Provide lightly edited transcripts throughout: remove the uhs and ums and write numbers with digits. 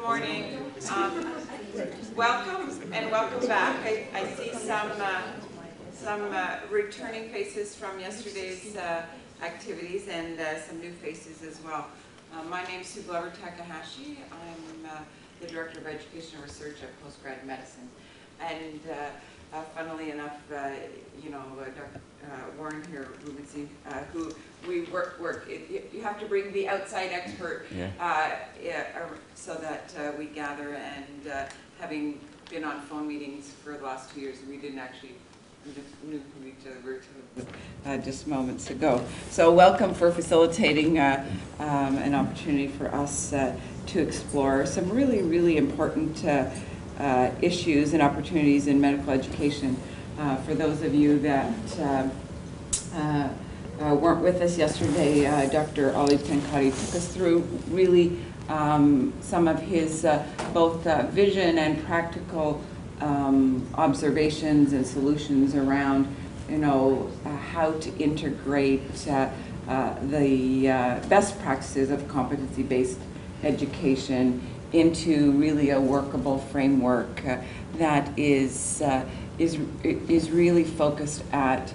Good morning. Welcome and welcome back. I see some returning faces from yesterday's activities and some new faces as well. My name is Sue Glover Takahashi. I'm the Director of Education and Research at Postgrad Medicine. And funnily enough, Dr. Warren here, Rubenstein, who we work. You have to bring the outside expert, yeah. So that we gather. And having been on phone meetings for the last 2 years, we didn't actually knew who each other were just moments ago. So welcome for facilitating an opportunity for us to explore some really, really important issues and opportunities in medical education. For those of you that weren't with us yesterday, Dr. Olle ten Cate took us through really some of his both vision and practical observations and solutions around, how to integrate the best practices of competency-based education into really a workable framework that is really focused at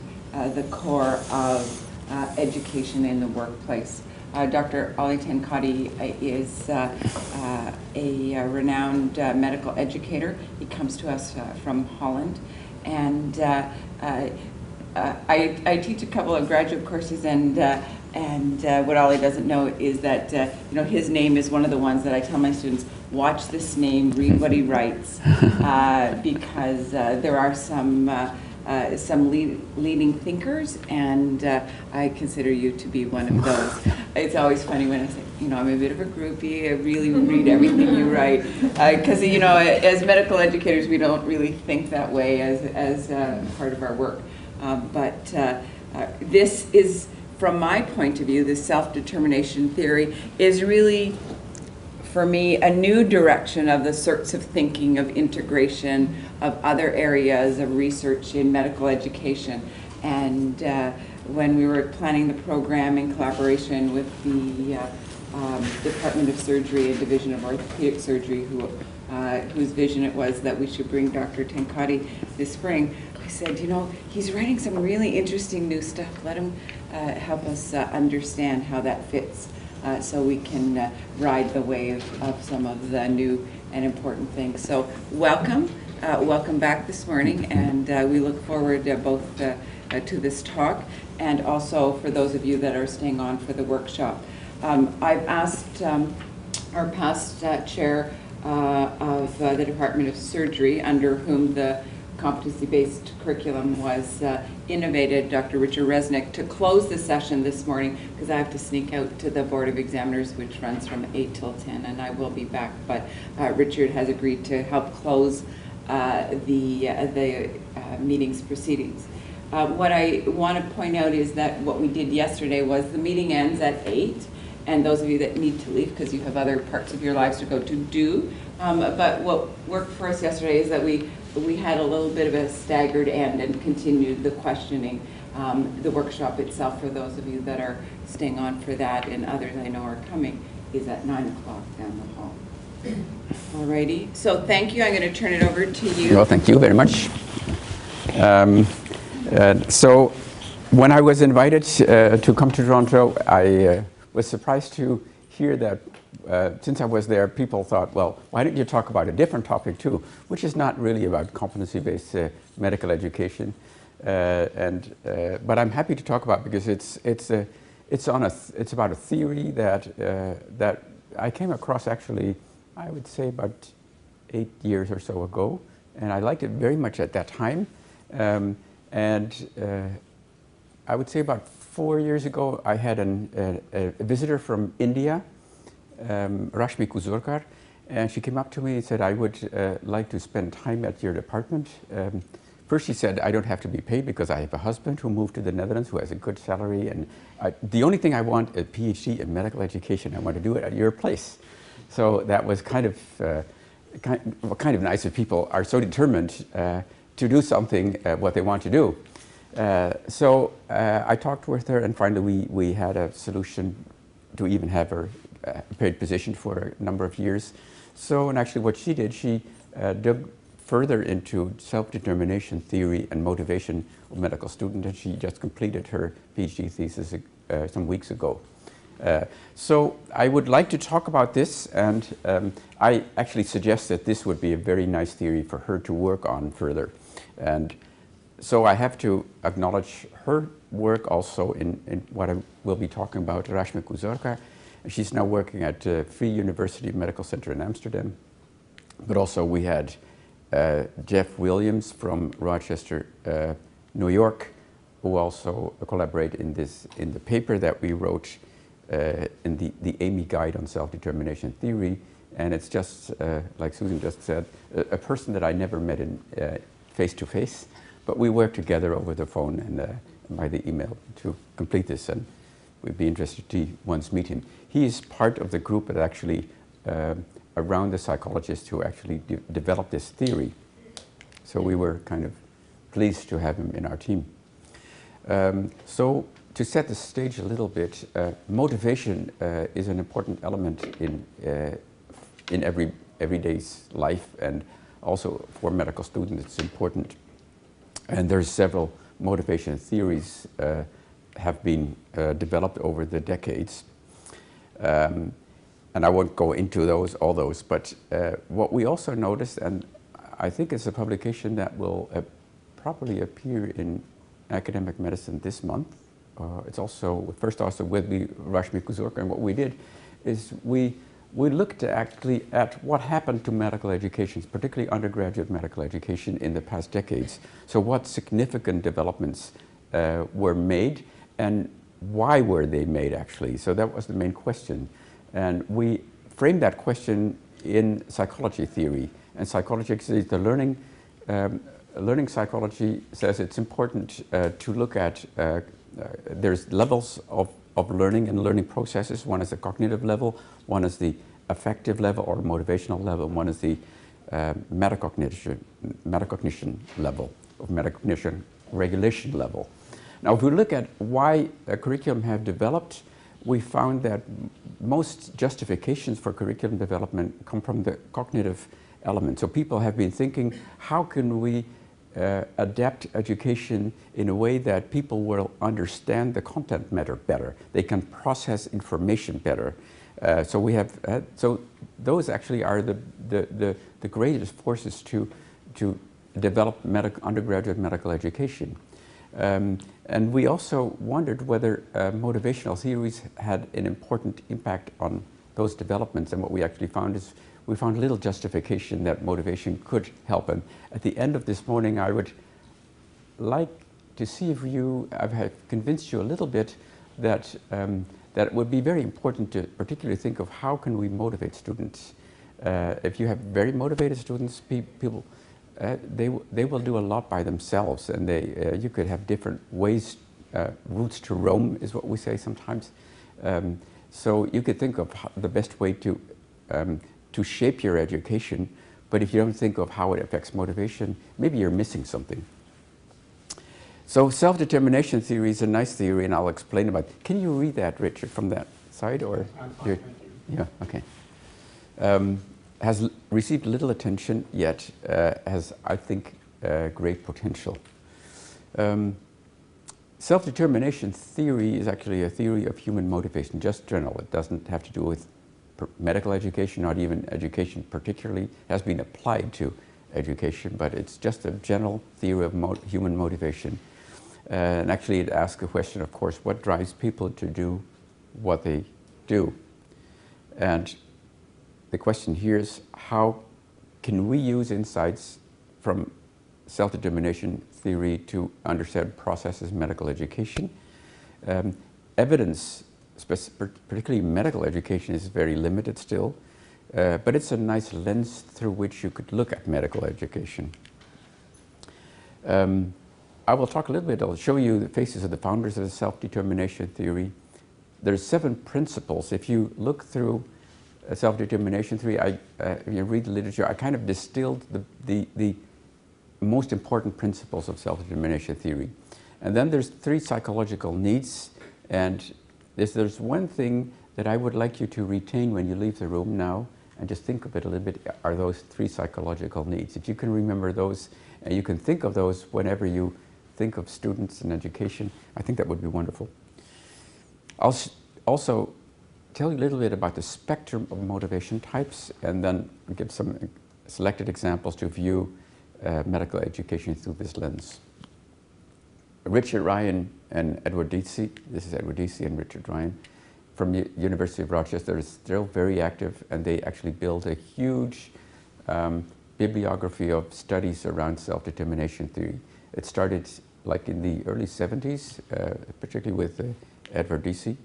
the core of education in the workplace. Dr. Olle ten Cate is a renowned medical educator. He comes to us from Holland, and I teach a couple of graduate courses, and what Olle doesn't know is that his name is one of the ones that I tell my students, watch this name, read what he writes, because there are some leading thinkers, and I consider you to be one of those. It's always funny when I say, I'm a bit of a groupie, I really read everything you write, because as medical educators, we don't really think that way as part of our work. This is, from my point of view, the self-determination theory is really, for me, a new direction of the sorts of thinking of integration of other areas of research in medical education. And when we were planning the program in collaboration with the Department of Surgery and Division of Orthopedic Surgery, whose vision it was that we should bring Dr. ten Cate this spring, I said, he's writing some really interesting new stuff. Let him help us understand how that fits, so we can ride the wave of some of the new and important things. So welcome, welcome back this morning, and we look forward both to this talk, and also for those of you that are staying on for the workshop. I've asked our past chair of the Department of Surgery, under whom the competency-based curriculum was innovated, Dr. Richard Resnick, to close the session this morning, because I have to sneak out to the Board of Examiners, which runs from 8 till 10, and I will be back. But Richard has agreed to help close the meeting's proceedings. What I want to point out is that what we did yesterday was the meeting ends at 8, and those of you that need to leave because you have other parts of your lives to go to do. But what worked for us yesterday is that we had a little bit of a staggered end and continued the questioning, the workshop itself, for those of you that are staying on for that, and others I know are coming, is at 9 o'clock down the hall. Alrighty, so thank you. I'm going to turn it over to you. Well, thank you very much. So when I was invited to come to Toronto, I was surprised to hear that since I was there, people thought, well, why don't you talk about a different topic too, which is not really about competency-based medical education. But I'm happy to talk about it because it's about a theory that that I came across, actually, I would say about 8 years or so ago, and I liked it very much at that time. I would say about 4 years ago, I had a visitor from India, Rashmi Kusurkar, and she came up to me and said, I would like to spend time at your department. First she said, I don't have to be paid because I have a husband who moved to the Netherlands who has a good salary, and the only thing I want, a PhD in medical education, I want to do it at your place. So that was kind of nice that people are so determined to do something, what they want to do. So I talked with her, and finally we had a solution to even have her paid position for a number of years. So, and actually what she did, she dug further into self-determination theory and motivation of medical students, and she just completed her PhD thesis some weeks ago. So I would like to talk about this, and I actually suggest that this would be a very nice theory for her to work on further. And so I have to acknowledge her work also in what I will be talking about, Rashmi Kusurkar. She's now working at Free University Medical Center in Amsterdam. But also we had Jeff Williams from Rochester, New York, who also collaborated in the paper that we wrote in the AMI Guide on Self-Determination Theory. And it's just, like Susan just said, a person that I never met in face-to-face, but we worked together over the phone and by the email to complete this. And we'd be interested to once meet him. He is part of the group that actually, around the psychologists who actually developed this theory. So we were kind of pleased to have him in our team. So to set the stage a little bit, motivation is an important element in everyday's life, and also for medical students it's important. And there's several motivation theories have been developed over the decades. And I won't go into those, all those, but what we also noticed, and I think it's a publication that will probably appear in Academic Medicine this month. It's also, first also with me, Rashmi Kusurkar, and what we did is we looked actually at what happened to medical education, particularly undergraduate medical education in the past decades. So what significant developments were made, and why were they made actually? So that was the main question. And we framed that question in psychology theory. And psychology, the learning psychology says it's important to look at, there's levels of learning and learning processes. One is the cognitive level, one is the affective level or motivational level, and one is the metacognition level, or metacognition regulation level. Now, if we look at why a curriculum have developed, we found that most justifications for curriculum development come from the cognitive element. So people have been thinking, how can we adapt education in a way that people will understand the content matter better? They can process information better. So we have, so those actually are the greatest forces to develop undergraduate medical education. And we also wondered whether motivational theories had an important impact on those developments. And what we actually found is we found little justification that motivation could help. And at the end of this morning, I would like to see if you, I have convinced you a little bit that, that it would be very important to particularly think of how can we motivate students. If you have very motivated students, people, they will do a lot by themselves, and they you could have different ways, routes to Rome is what we say sometimes. So you could think of the best way to shape your education, but if you don't think of how it affects motivation, maybe you're missing something. So self-determination theory is a nice theory, and I'll explain about it. Can you read that, Richard, from that side, or? I'm fine, thank you. Yeah. Okay. Has received little attention, yet has, I think, great potential. Self-determination theory is actually a theory of human motivation, just general. It doesn't have to do with medical education, not even education particularly. It has been applied to education, but it's just a general theory of human motivation. And actually it asks a question, of course, what drives people to do what they do? And the question here is, how can we use insights from self-determination theory to understand processes in medical education? Evidence, particularly medical education, is very limited still, but it's a nice lens through which you could look at medical education. I will talk a little bit, I'll show you the faces of the founders of the self-determination theory. There's 7 principles. If you look through self-determination theory, if you read the literature, I kind of distilled the most important principles of self-determination theory. And then there's 3 psychological needs, and there's one thing that I would like you to retain when you leave the room now, and just think of it a little bit, are those three psychological needs. If you can remember those, and you can think of those whenever you think of students and education, I think that would be wonderful. I'll also tell you a little bit about the spectrum of motivation types, and then give some selected examples to view medical education through this lens. Richard Ryan and Edward Deci, this is Edward Deci and Richard Ryan, from the University of Rochester, is still very active, and they actually built a huge bibliography of studies around self-determination theory. It started like in the early 70s, particularly with Edward Deci,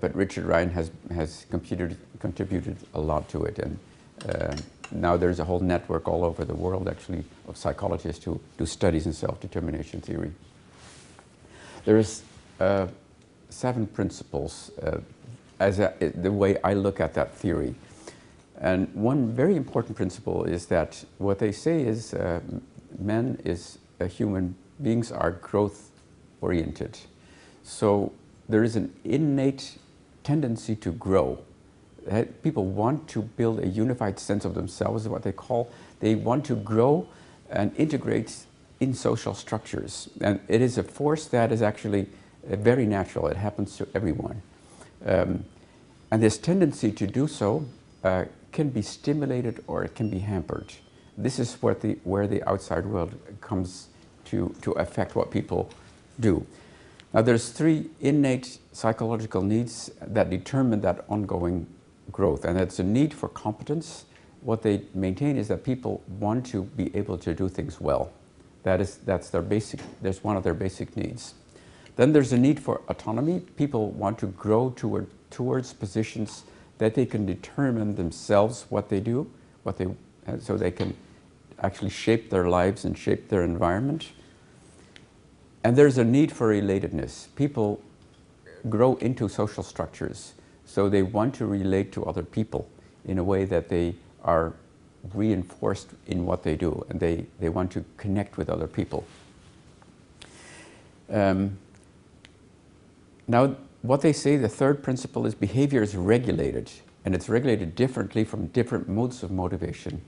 but Richard Ryan has contributed a lot to it, and now there's a whole network all over the world actually of psychologists who do studies in self-determination theory. There is 7 principles the way I look at that theory. And one very important principle is that what they say is human beings are growth oriented. So there is an innate tendency to grow. People want to build a unified sense of themselves, what they call. They want to grow and integrate in social structures. And it is a force that is actually very natural. It happens to everyone. And this tendency to do so can be stimulated or it can be hampered. This is what where the outside world comes to affect what people do. Now, there's 3 innate psychological needs that determine that ongoing growth, and that's a need for competence. What they maintain is that people want to be able to do things well. That's their basic. That's one of their basic needs. Then there's a need for autonomy. People want to grow towards positions that they can determine themselves what they do, so they can actually shape their lives and shape their environment. And there's a need for relatedness. People grow into social structures, so they want to relate to other people in a way that they are reinforced in what they do, and they want to connect with other people. Now, what they say, the 3rd principle is behavior is regulated, and it's regulated differently from different modes of motivation.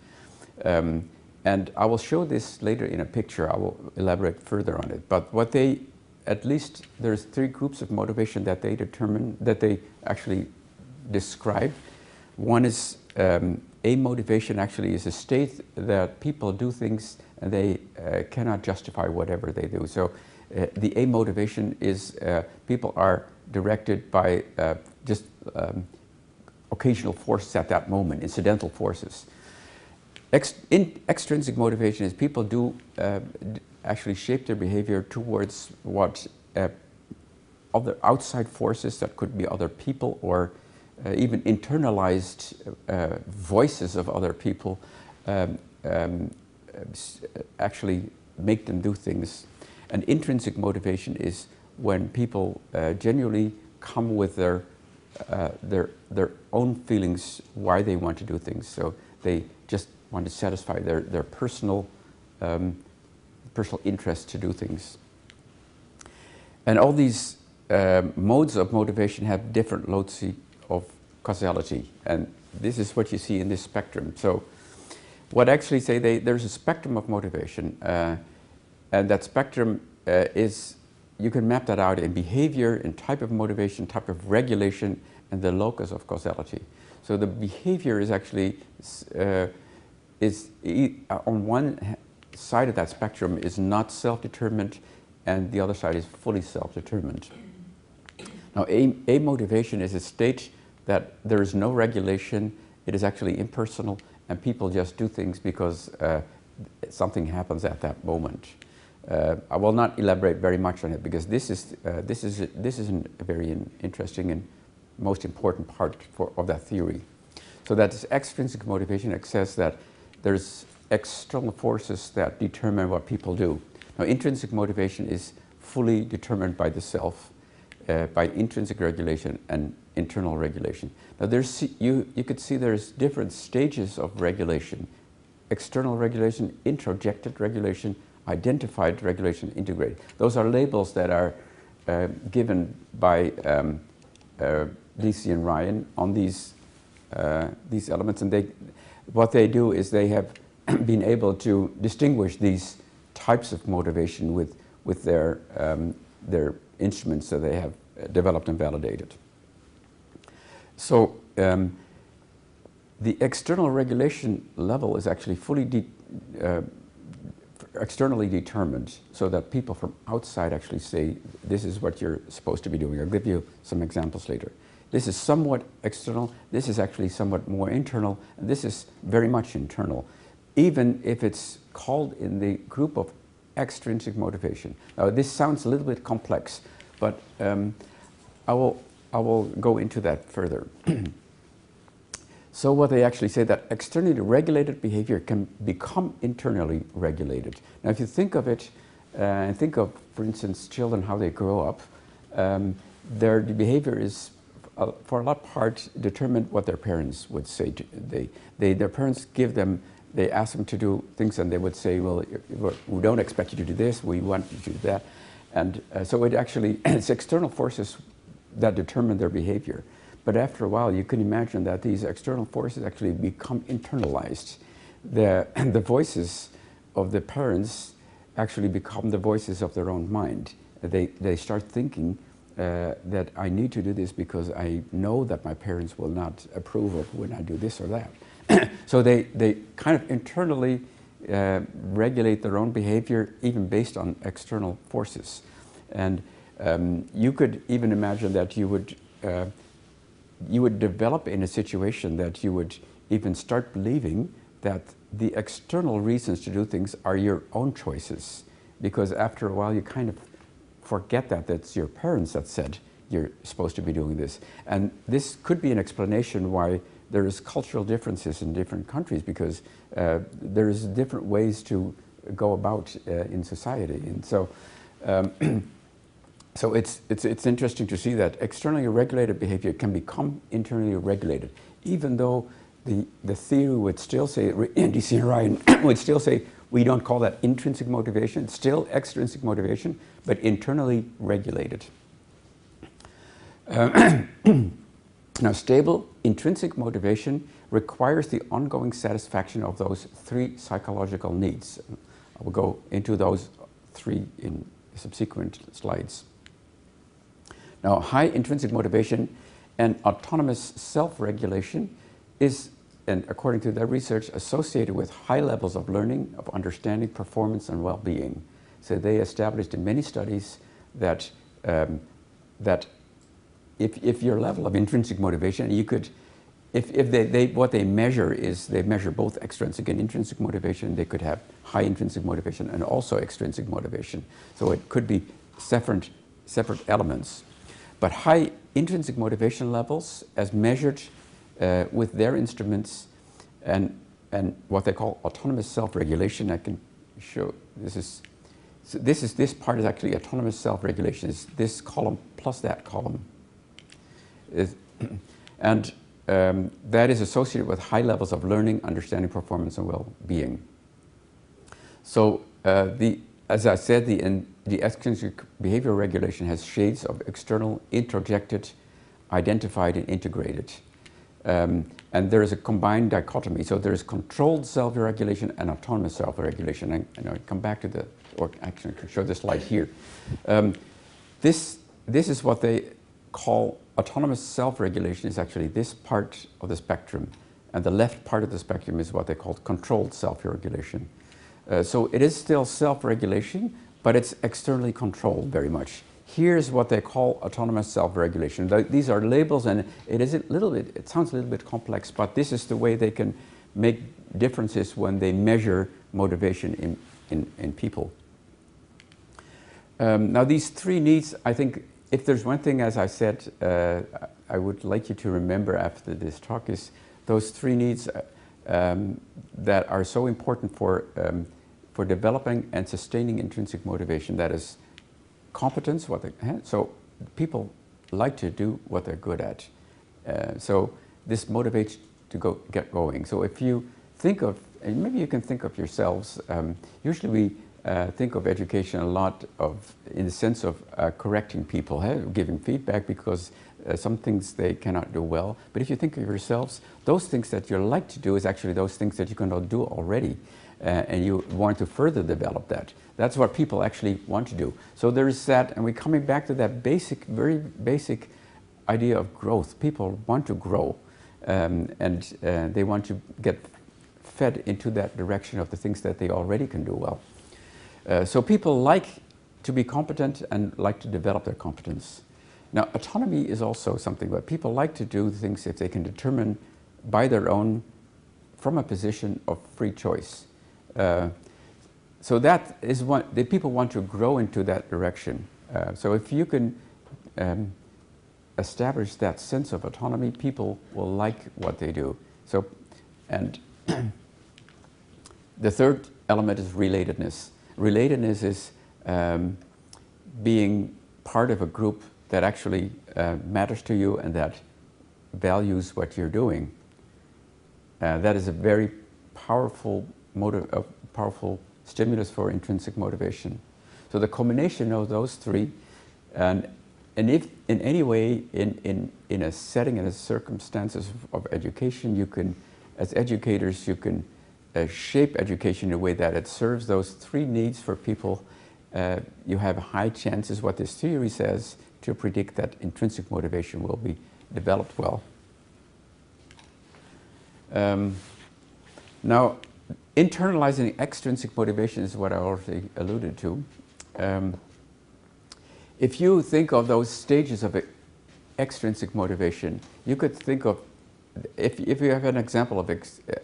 And I will show this later in a picture. I will elaborate further on it. But what they, at least there's 3 groups of motivation that they determine, that they actually describe. One is a motivation actually is a state that people do things and they cannot justify whatever they do. So the a motivation is people are directed by just occasional forces at that moment, incidental forces. Extrinsic motivation is people do actually shape their behavior towards what other outside forces, that could be other people or even internalized voices of other people, actually make them do things. And intrinsic motivation is when people genuinely come with their own feelings why they want to do things. So they just want to satisfy their personal interest to do things. And all these modes of motivation have different loci of causality, and this is what you see in this spectrum. So what actually say there's a spectrum of motivation, and that spectrum is, you can map that out in behavior, in type of motivation, type of regulation, and the locus of causality. So the behavior is actually, on one side of that spectrum is not self-determined, and the other side is fully self-determined. Now, a motivation is a state that there is no regulation, it is actually impersonal, and people just do things because something happens at that moment. I will not elaborate very much on it, because this is a very interesting and most important part of that theory. So that is extrinsic motivation. It says that there's external forces that determine what people do. Now, intrinsic motivation is fully determined by the self, by intrinsic regulation and internal regulation. Now, you could see there's different stages of regulation: external regulation, introjected regulation, identified regulation, integrated. Those are labels that are given by Deci and Ryan on these these elements, and what they do is they have been able to distinguish these types of motivation with their instruments that they have developed and validated. So the external regulation level is actually fully externally determined, so that people from outside actually say, this is what you're supposed to be doing. I'll give you some examples later. This is somewhat external, this is actually somewhat more internal, and this is very much internal, even if it's called in the group of extrinsic motivation. Now this sounds a little bit complex, but I will go into that further. So what they actually say, that externally regulated behavior can become internally regulated. Now if you think of it, and think of, for instance, children, how they grow up, their behavior is for a lot part determined what their parents would say. Their parents give them, they ask them to do things, and they would say, well, we don't expect you to do this, we want you to do that. And so it actually, it's external forces that determine their behavior. But after a while, you can imagine that these external forces actually become internalized. The voices of the parents actually become the voices of their own mind. They start thinking that I need to do this because I know that my parents will not approve of when I do this or that. So they kind of internally regulate their own behavior, even based on external forces. And you could even imagine that you would develop in a situation that you would even start believing that the external reasons to do things are your own choices, because after a while you kind of forget that that's your parents that said you're supposed to be doing this. And this could be an explanation why there is cultural differences in different countries, because there is different ways to go about in society. And so so it's interesting to see that externally regulated behavior can become internally regulated, even though the theory would still say, Deci and Ryan would still say, we don't call that intrinsic motivation, it's still extrinsic motivation, but internally regulated. Now, stable intrinsic motivation requires the ongoing satisfaction of those three psychological needs. I will go into those three in subsequent slides. Now, high intrinsic motivation and autonomous self-regulation is, and according to their research, associated with high levels of learning, of understanding, performance, and well-being. So they established in many studies that, that if your level of intrinsic motivation, you could, what they measure is, they measure both extrinsic and intrinsic motivation. They could have high intrinsic motivation and also extrinsic motivation. So it could be separate elements. But high intrinsic motivation levels, as measured with their instruments and what they call autonomous self-regulation, I can show this part is actually autonomous self-regulation. It's this column plus that column, and that is associated with high levels of learning, understanding, performance, and well-being. So as I said, the extrinsic behavioral regulation has shades of external, introjected, identified, and integrated. And there is a combined dichotomy. So there is controlled self-regulation and autonomous self-regulation. And I'll come back to the, or actually I can show this slide here. This is what they call autonomous self-regulation, is actually this part of the spectrum. And the left part of the spectrum is what they call controlled self-regulation. So it is still self-regulation, but it's externally controlled very much. Here's what they call autonomous self-regulation. These are labels, and it sounds a little bit complex, but this is the way they can make differences when they measure motivation in people. Now these three needs, I think, if there's one thing, as I said, I would like you to remember after this talk, is those three needs that are so important for developing and sustaining intrinsic motivation. That is competence, so people like to do what they're good at. So this motivates to get going. So if you think of, and maybe you can think of yourselves, usually think of education a lot of, in the sense of correcting people, giving feedback, because some things they cannot do well. But if you think of yourselves, those things that you like to do is actually those things that you cannot do already. And you want to further develop that. That's what people actually want to do. So there is that, and we're coming back to that basic, very basic idea of growth. People want to grow, and they want to get fed into that direction of the things that they already can do well. So people like to be competent and like to develop their competence. Now, autonomy is also something where people like to do things if they can determine by their own, from a position of free choice. So that is what the people want to grow into that direction. So if you can establish that sense of autonomy, people will like what they do. So, and the third element is relatedness. Relatedness is being part of a group that actually matters to you and that values what you're doing. That is a very powerful motive, a powerful stimulus for intrinsic motivation. So the combination of those three, and if in any way in a setting and circumstances of education, you can, as educators, you can shape education in a way that it serves those three needs for people, you have high chances, what this theory says, to predict that intrinsic motivation will be developed well. Now, internalizing extrinsic motivation is what I already alluded to. If you think of those stages of extrinsic motivation, you could think of, if you have an example of,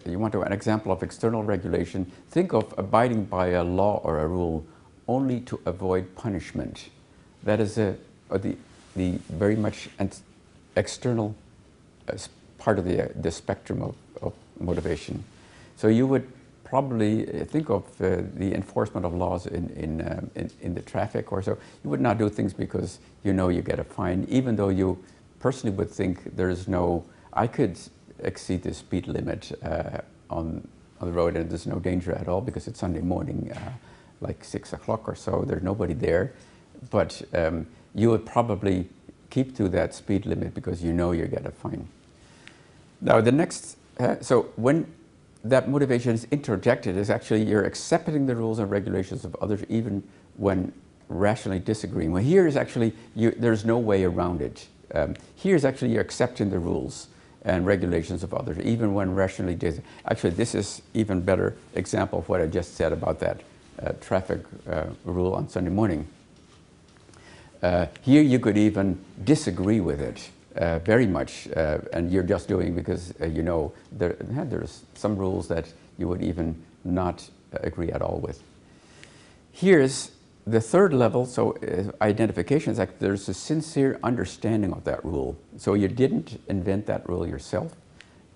you want to have an example of external regulation, think of abiding by a law or a rule only to avoid punishment. That is the very much external part of the spectrum of motivation. So you would probably think of the enforcement of laws in the traffic or so. You would not do things because you know you get a fine, even though you personally would think there is no, I could exceed the speed limit on the road and there's no danger at all because it's Sunday morning, like 6 o'clock or so, there's nobody there. But you would probably keep to that speed limit because you know you get a fine. Now the next, so when that motivation is interjected, is actually you're accepting the rules and regulations of others even when rationally disagreeing. Well, here is actually, there's no way around it. Here is actually you're accepting the rules and regulations of others even when rationally disagreeing. Actually, this is even better example of what I just said about that traffic rule on Sunday morning. Here you could even disagree with it. Very much, and you're just doing because you know there's some rules that you would even not agree at all with. Here's the third level, so identification is like there's a sincere understanding of that rule. So you didn't invent that rule yourself,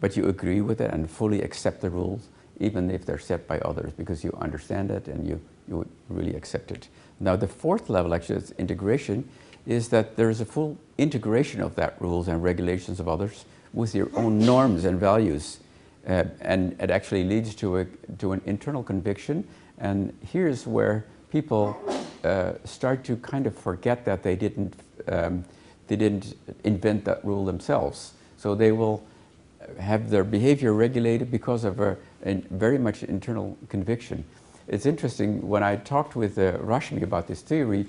but you agree with it and fully accept the rules, even if they're set by others, because you understand it and you really accept it. Now the fourth level actually is integration, is that there is a full integration of that rules and regulations of others with your own norms and values, and it actually leads to an internal conviction. And here's where people start to kind of forget that they didn't invent that rule themselves. So they will have their behavior regulated because of a very much internal conviction. It's interesting when I talked with Rashmi about this theory.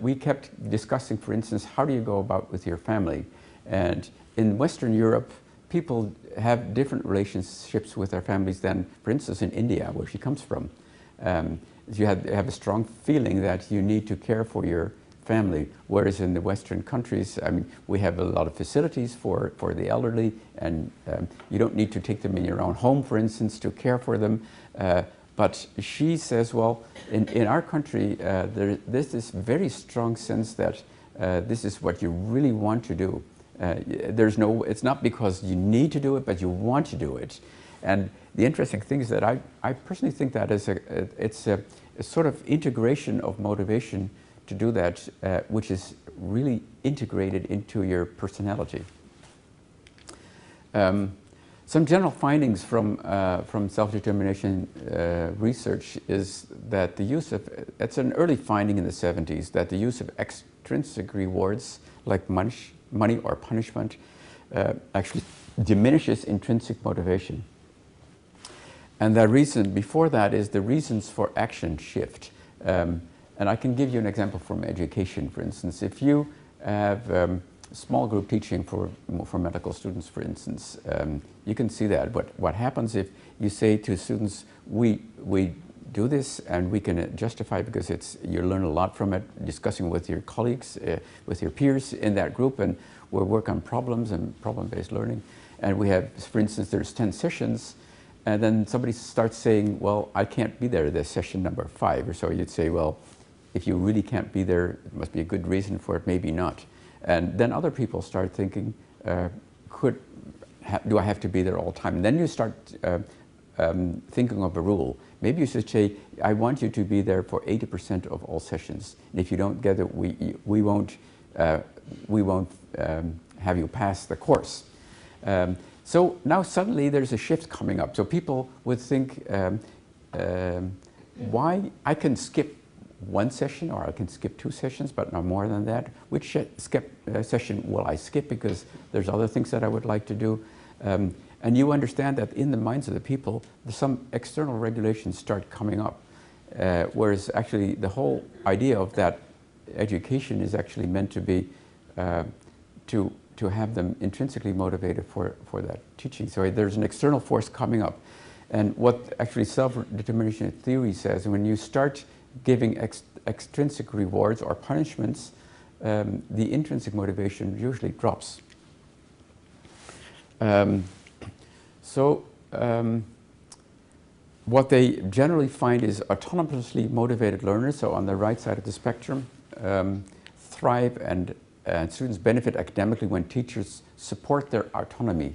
We kept discussing, for instance, how do you go about with your family? And in Western Europe, people have different relationships with their families than, for instance, in India, where she comes from. You have a strong feeling that you need to care for your family, whereas in the Western countries, I mean, we have a lot of facilities for the elderly, and you don't need to take them in your own home, for instance, to care for them. But she says, well, in our country, there's this very strong sense that this is what you really want to do. There's no, it's not because you need to do it, but you want to do it. And the interesting thing is that I personally think that is it's a sort of integration of motivation to do that, which is really integrated into your personality. Some general findings from self-determination research is that the use of, it's an early finding in the 70s, that the use of extrinsic rewards like money or punishment actually diminishes intrinsic motivation. And the reason before that is the reasons for action shift. And I can give you an example from education, for instance. If you have small group teaching for medical students, for instance, you can see that. But what happens if you say to students, we do this and we can justify because it's, you learn a lot from it, discussing with your colleagues, with your peers in that group, and we'll work on problems and problem-based learning. And we have, for instance, there's 10 sessions, and then somebody starts saying, well, I can't be there, this session number 5 or so. You'd say, well, if you really can't be there, it must be a good reason for it, maybe not. And then other people start thinking, do I have to be there all the time? And then you start thinking of a rule. Maybe you should say, I want you to be there for 80% of all sessions. And if you don't get it, we won't have you pass the course. So now suddenly there's a shift coming up. So people would think, why I can skip one session, or I can skip 2 sessions, but no more than that. Which session will I skip because there's other things that I would like to do? And you understand that in the minds of the people, some external regulations start coming up. Whereas actually the whole idea of that education is actually meant to be, to have them intrinsically motivated for that teaching. So there's an external force coming up. And what actually self-determination theory says, when you start giving extrinsic rewards or punishments, the intrinsic motivation usually drops. What they generally find is autonomously motivated learners, so on the right side of the spectrum, thrive, and students benefit academically when teachers support their autonomy.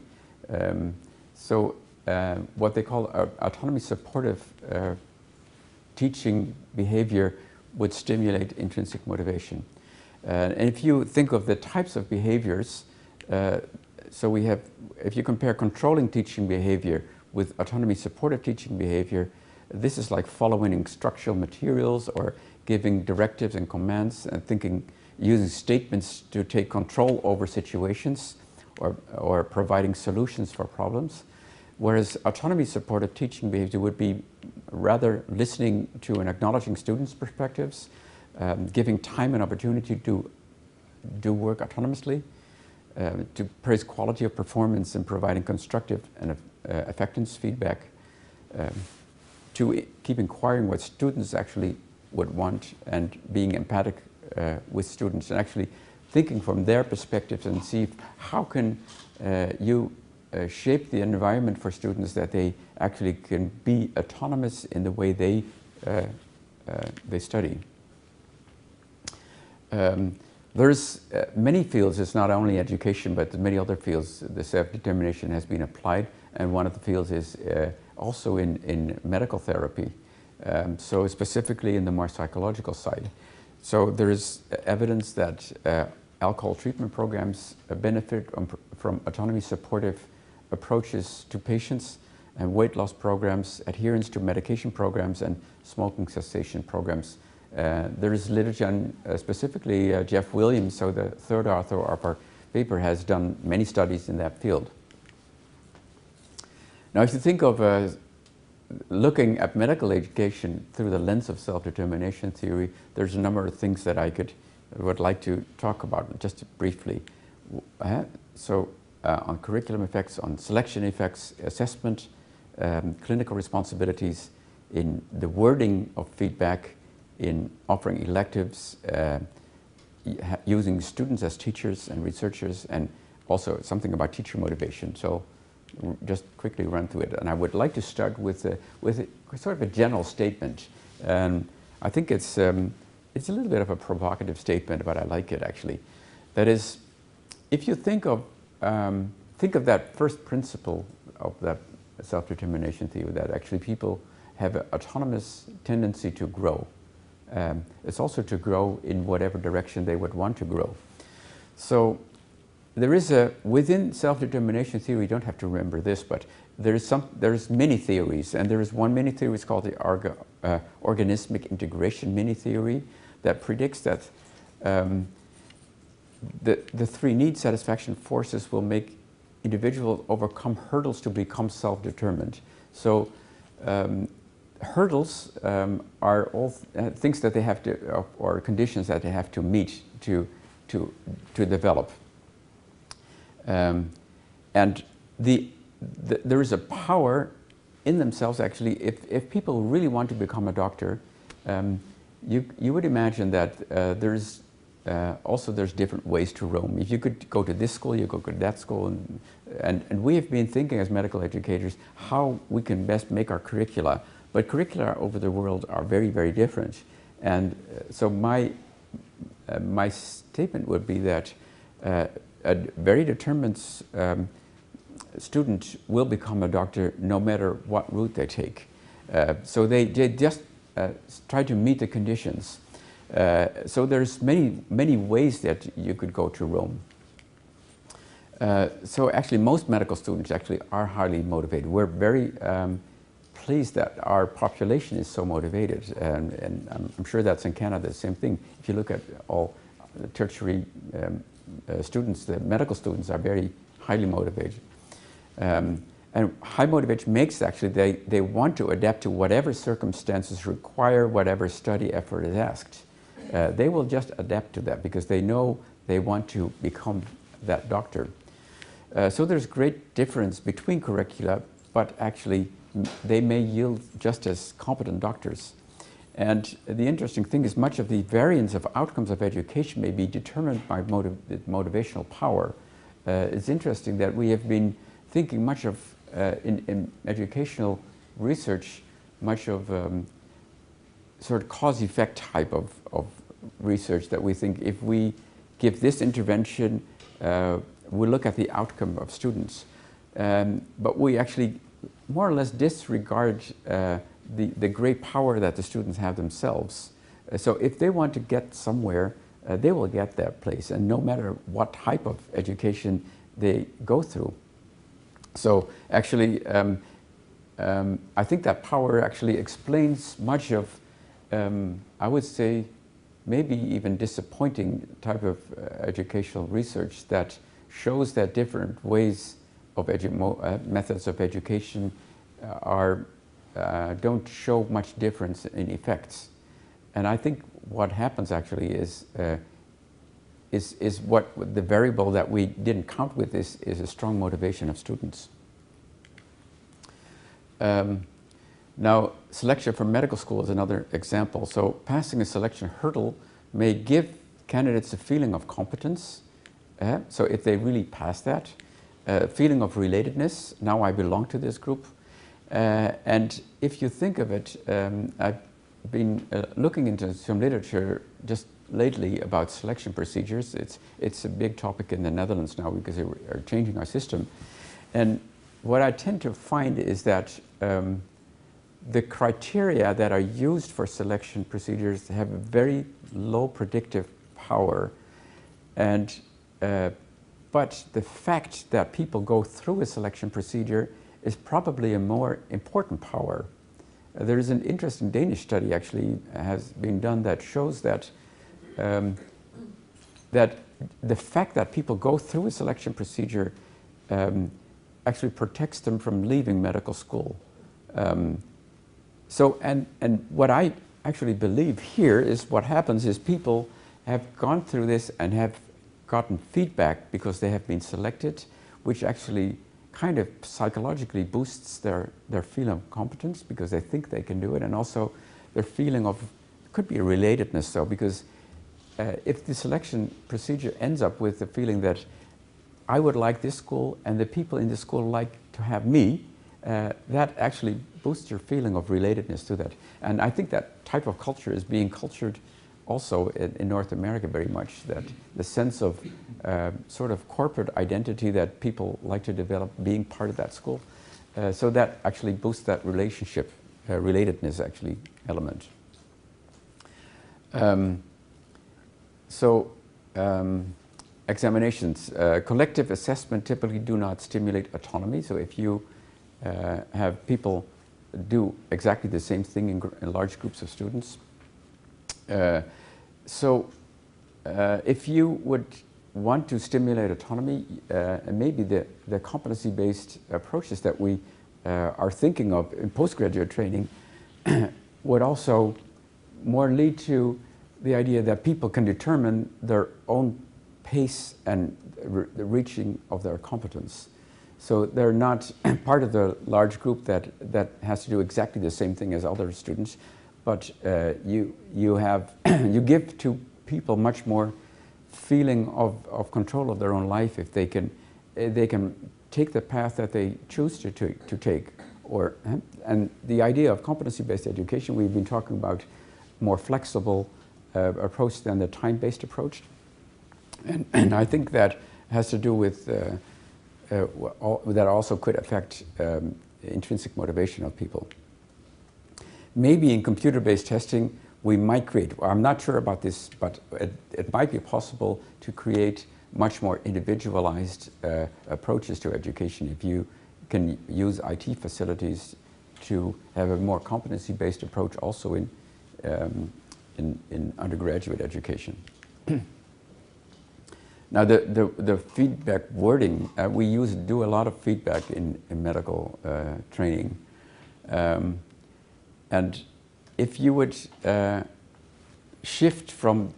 What they call autonomy supportive teaching behavior would stimulate intrinsic motivation. And if you think of the types of behaviors, so we have, if you compare controlling teaching behavior with autonomy supportive teaching behavior, this is like following instructional materials or giving directives and commands and thinking, using statements to take control over situations or providing solutions for problems. Whereas autonomy supportive teaching behavior would be rather listening to and acknowledging students' perspectives, giving time and opportunity to do work autonomously, to praise quality of performance and providing constructive and effectiveness feedback, to keep inquiring what students actually would want and being empathic with students and actually thinking from their perspectives and see how can you shape the environment for students that they actually can be autonomous in the way they study. There's many fields. It's not only education, but many other fields. The self-determination has been applied, and one of the fields is also in medical therapy. So specifically in the more psychological side. So there is evidence that alcohol treatment programs benefit from autonomy supportive approaches to patients, and weight loss programs, adherence to medication programs, and smoking cessation programs. There is literature, and specifically Jeff Williams, so the third author of our paper, has done many studies in that field. Now, if you think of looking at medical education through the lens of self-determination theory, there's a number of things that I would like to talk about just briefly. On curriculum effects, on selection effects, assessment, clinical responsibilities, in the wording of feedback, in offering electives, using students as teachers and researchers, and also something about teacher motivation. So just quickly run through it. And I would like to start with sort of a general statement. I think it's a little bit of a provocative statement, but I like it actually. That is, if you think of that first principle of that self-determination theory, that actually people have an autonomous tendency to grow. It's also to grow in whatever direction they would want to grow. So There is a, within self-determination theory, you don't have to remember this, but there's many theories, and there is one mini theory, it's called the organismic integration mini theory, that predicts that the three need satisfaction forces will make individuals overcome hurdles to become self-determined. So hurdles are all things that they have to, or conditions that they have to meet to develop. And there is a power in themselves, actually. If people really want to become a doctor, you would imagine that there's different ways to roam. If you could go to this school, you could go to that school, and we have been thinking as medical educators how we can best make our curricula. But curricula over the world are very, very different. And so my statement would be that a very determined student will become a doctor no matter what route they take. So they just try to meet the conditions. So there's many ways that you could go to Rome. So actually most medical students actually are highly motivated. We're very pleased that our population is so motivated, and I'm sure that's in Canada the same thing. If you look at all the tertiary students, the medical students are very highly motivated. And high motivation makes actually they want to adapt to whatever circumstances require whatever study effort is asked. They will just adapt to that because they know they want to become that doctor. So there's great difference between curricula, but actually they may yield just as competent doctors. And the interesting thing is much of the variance of outcomes of education may be determined by motivational power. It's interesting that we have been thinking much of, in educational research, much of sort of cause-effect type of research, that we think if we give this intervention, we look at the outcome of students. But we actually more or less disregard the great power that the students have themselves. So if they want to get somewhere, they will get that place, and no matter what type of education they go through. So actually, I think that power actually explains much of, I would say, maybe even disappointing type of educational research that shows that different ways of methods of education are don't show much difference in effects. And I think what happens actually is what the variable that we didn't count with is a strong motivation of students. Now, selection for medical school is another example. So passing a selection hurdle may give candidates a feeling of competence. So if they really pass that, feeling of relatedness, now I belong to this group. And if you think of it, I've been looking into some literature just lately about selection procedures. It's a big topic in the Netherlands now because they are changing our system. And what I tend to find is that the criteria that are used for selection procedures have a very low predictive power. And, but the fact that people go through a selection procedure is probably a more important power. There is an interesting Danish study actually has been done that shows that that the fact that people go through a selection procedure actually protects them from leaving medical school. So what I actually believe here is what happens is people have gone through this and have gotten feedback because they have been selected, which actually kind of psychologically boosts their feeling of competence because they think they can do it, and also their feeling of, could be a relatedness, so because if the selection procedure ends up with the feeling that I would like this school and the people in this school like to have me, that actually boosts your feeling of relatedness to that. And I think that type of culture is being cultured also in North America very much, that the sense of sort of corporate identity that people like to develop being part of that school. So that actually boosts that relationship, relatedness actually element. examinations. Collective assessment typically do not stimulate autonomy. So if you have people do exactly the same thing in large groups of students. So if you would want to stimulate autonomy, maybe the competency-based approaches that we are thinking of in postgraduate training would also more lead to the idea that people can determine their own pace and the reaching of their competence. So they're not part of the large group that has to do exactly the same thing as other students, but you give to people much more feeling of control of their own life if they can take the path that they choose to take. And the idea of competency-based education, we've been talking about more flexible approach than the time-based approach, and I think that has to do with that also could affect intrinsic motivation of people. Maybe in computer-based testing, we might create, I'm not sure about this, but it might be possible to create much more individualized approaches to education if you can use IT facilities to have a more competency-based approach also in undergraduate education. Now, the feedback wording, we do a lot of feedback in medical training. And if you would shift from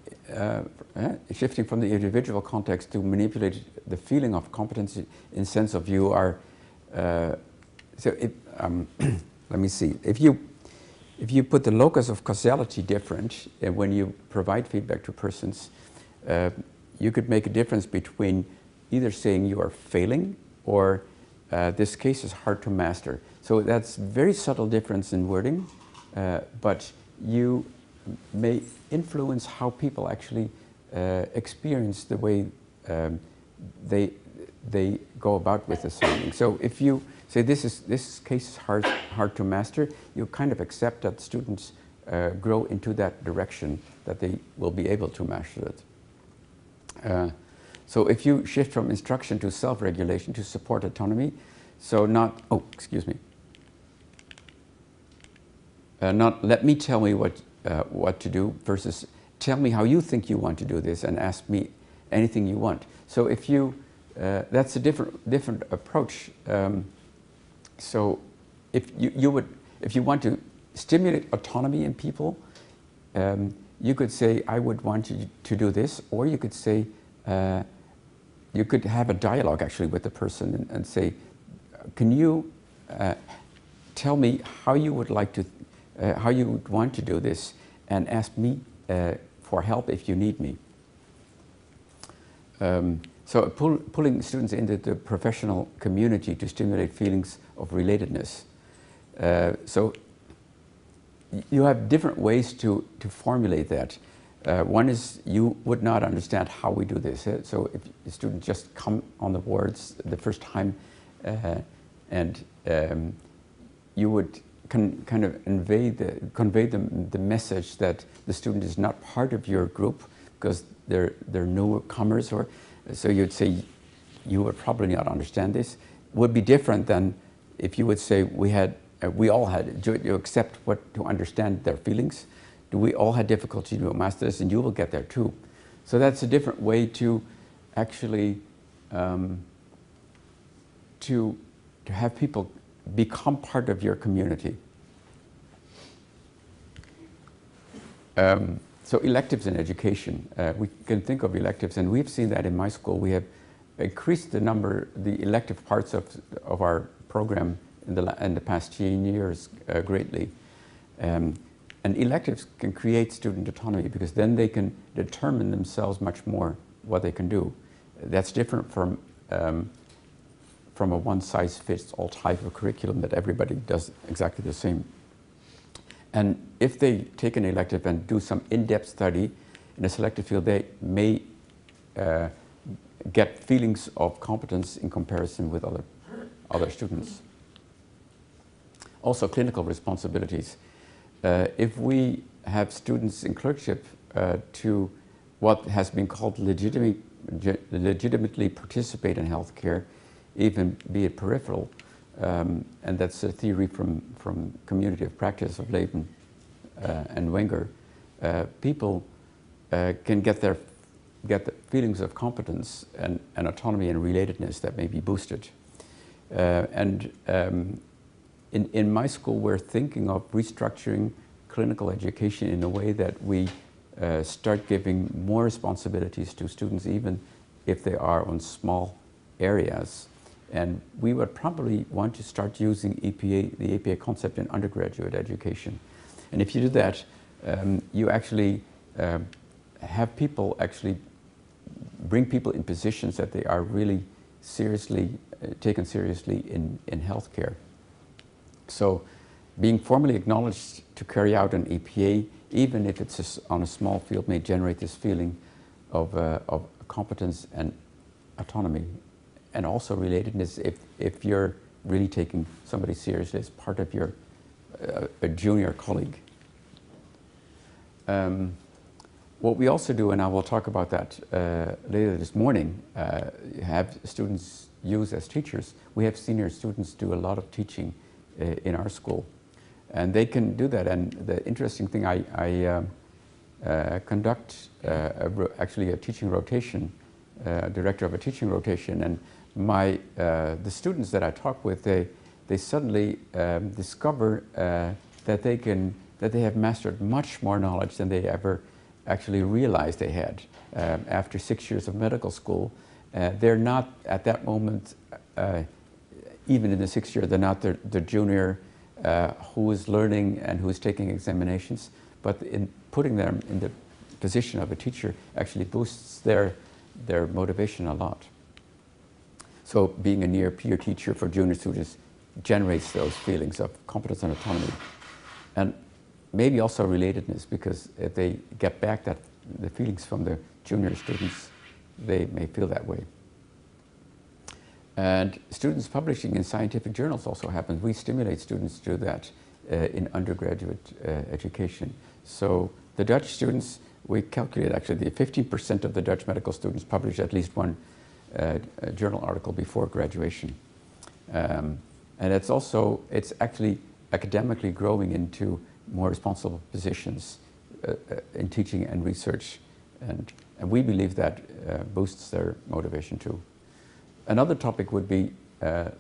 shifting from the individual context to manipulate the feeling of competency in sense of you are, let me see, if you put the locus of causality different and when you provide feedback to persons, you could make a difference between either saying you are failing or this case is hard to master. So that's very subtle difference in wording, but you may influence how people actually experience the way they go about with assigning. So if you say this case is hard to master, you kind of accept that students grow into that direction that they will be able to master it. So if you shift from instruction to self-regulation to support autonomy, so not, oh, excuse me, not let me tell me what to do versus tell me how you think you want to do this and ask me anything you want. So if you, that's a different approach. So if you want to stimulate autonomy in people, you could say, I would want you to do this, or you could say, you could have a dialogue actually with the person and say, can you tell me how you would like to, how you would want to do this, and ask me for help if you need me. So pulling students into the professional community to stimulate feelings of relatedness. So you have different ways to formulate that. One is you would not understand how we do this. So if the students just come on the wards the first time and you would kind of convey the message that the student is not part of your group because they're newcomers, or so you'd say you would probably not understand this. Would be different than if you would say we all had, do you accept what to understand their feelings? Do we all had difficulty to master this, and you will get there too. So that's a different way to actually to have people become part of your community. So electives in education, we can think of electives, and we've seen that in my school. We have increased the elective parts of our program in the past 10 years greatly. And electives can create student autonomy because then they can determine themselves much more what they can do. That's different from a one-size-fits-all type of curriculum that everybody does exactly the same. And if they take an elective and do some in-depth study in a selected field, they may get feelings of competence in comparison with other students. Also, clinical responsibilities. If we have students in clerkship to what has been called legitimate legitimately participate in healthcare, even be it peripheral. And that's a theory from community of practice of Leben and Wenger. People can get the feelings of competence and autonomy and relatedness that may be boosted. In my school, we're thinking of restructuring clinical education in a way that we start giving more responsibilities to students, even if they are on small areas. And we would probably want to start using EPA, the EPA concept in undergraduate education. And if you do that, you actually have people actually bring people in positions that they are really seriously, taken seriously in healthcare. So being formally acknowledged to carry out an EPA, even if it's on a small field, may generate this feeling of competence and autonomy, and also relatedness if you're really taking somebody seriously as part of your a junior colleague. What we also do, and I will talk about that later this morning, have students use as teachers. We have senior students do a lot of teaching in our school, and they can do that. And the interesting thing, I conduct actually a teaching rotation, director of a teaching rotation, and my the students that I talk with, they suddenly discover that they have mastered much more knowledge than they ever actually realized they had after 6 years of medical school. They're not at that moment. Even in the 6th year, they're not the junior who is learning and who is taking examinations, but in putting them in the position of a teacher actually boosts their motivation a lot. So being a near-peer teacher for junior students generates those feelings of competence and autonomy, and maybe also relatedness, because if they get back that the feelings from the junior students, they may feel that way. And students publishing in scientific journals also happens. We stimulate students to do that in undergraduate education. So the Dutch students, we calculate actually 15% of the Dutch medical students publish at least one journal article before graduation. And it's also, it's actually academically growing into more responsible positions in teaching and research. And we believe that boosts their motivation too. Another topic would be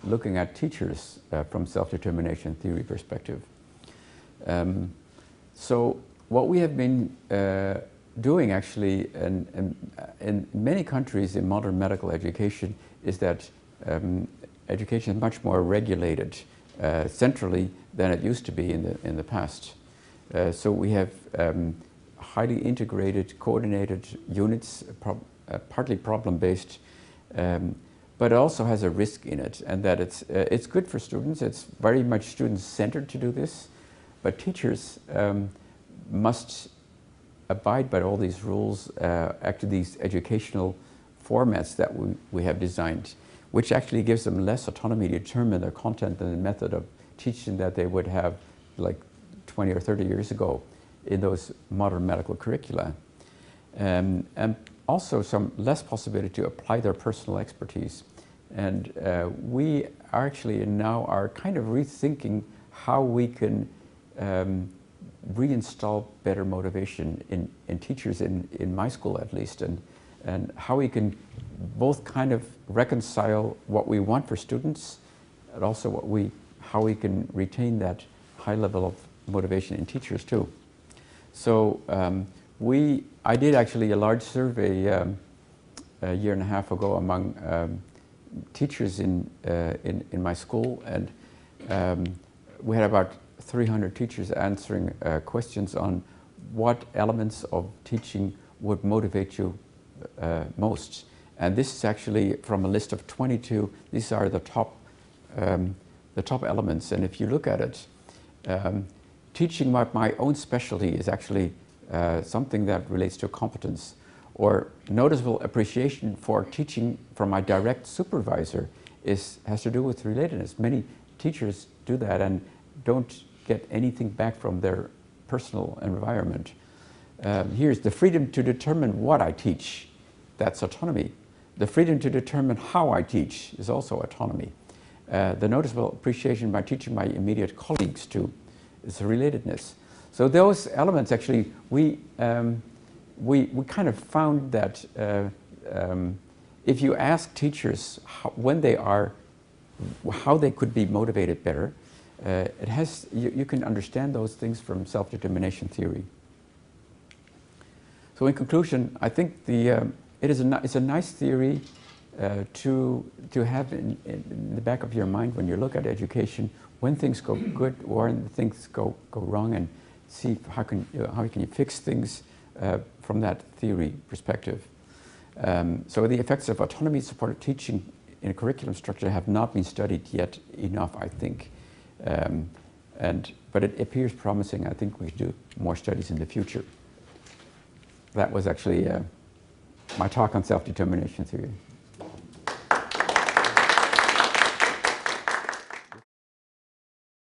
looking at teachers from self-determination theory perspective. So what we have been doing actually in many countries in modern medical education is that education is much more regulated centrally than it used to be in the past. So we have highly integrated, coordinated units, partly problem-based, but it also has a risk in it, and that it's good for students. It's very much student-centered to do this, but teachers must abide by all these rules, actually these educational formats that we have designed, which actually gives them less autonomy to determine the content and the method of teaching that they would have like 20 or 30 years ago in those modern medical curricula. And also some less possibility to apply their personal expertise. And we actually now are kind of rethinking how we can reinstall better motivation in teachers, in my school at least, and how we can both kind of reconcile what we want for students and also how we can retain that high level of motivation in teachers too. So I did actually a large survey a year and a half ago among teachers in my school, and we had about 300 teachers answering questions on what elements of teaching would motivate you most. And this is actually from a list of 22. These are the top elements. And if you look at it, teaching about my own specialty is actually something that relates to competence, or noticeable appreciation for teaching from my direct supervisor has to do with relatedness. Many teachers do that and don't get anything back from their personal environment. Here's the freedom to determine what I teach. that's autonomy. The freedom to determine how I teach is also autonomy. The noticeable appreciation by teaching my immediate colleagues too is a relatedness. So those elements actually, we kind of found that if you ask teachers how they could be motivated better, you can understand those things from self-determination theory. So in conclusion, I think it's a nice theory to have in the back of your mind when you look at education, when things go good or when things go wrong, and see how can you fix things from that theory perspective. So the effects of autonomy supported teaching in a curriculum structure have not been studied yet enough, I think. But it appears promising. I think we should do more studies in the future. That was actually my talk on self-determination theory.